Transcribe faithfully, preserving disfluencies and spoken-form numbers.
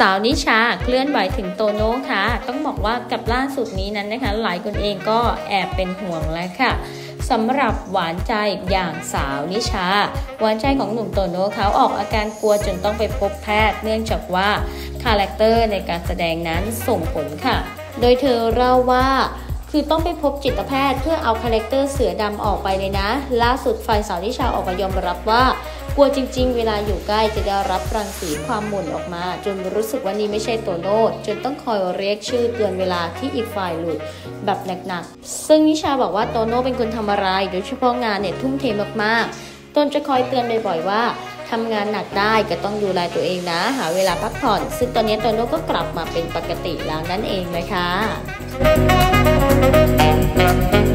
สาวนิชาเคลื่อนไหวถึงโตโน่ค่ะต้องบอกว่ากับล่าสุดนี้นั้นนะคะหลายคนเองก็แอบเป็นห่วงแล้วค่ะสำหรับหวานใจอย่างสาวนิชาหวานใจของหนุ่มโตโน่เขาออกอาการกลัวจนต้องไปพบแพทย์เนื่องจากว่าคาแรคเตอร์ในการแสดงนั้นส่งผลค่ะโดยเธอเล่าว่าคือต้องไปพบจิตแพทย์เพื่อเอาคาแรคเตอร์เสือดำออกไปเลยนะล่าสุดฝ่ายสาวนิชาออกมายอมรับว่ากลัวจริงๆเวลาอยู่ใกล้จะได้รับรังสีความหม่นออกมาจนรู้สึกว่านี่ไม่ใช่โตโน่จนต้องคอยเรียกชื่อเตือนเวลาที่อีกฝ่ายหลุดแบบหนักๆซึ่งนิชาบอกว่าโตโน่เป็นคนทำอะไรโดยเฉพาะงานเนี่ยทุ่มเทมากๆตนจะคอยเตือนบ่อยๆว่าทำงานหนักได้ก็ต้องดูแลตัวเองนะหาเวลาพักผ่อนซึ่งตอนนี้โตโน่ก็กลับมาเป็นปกติแล้วนั่นเองนะคะThank you.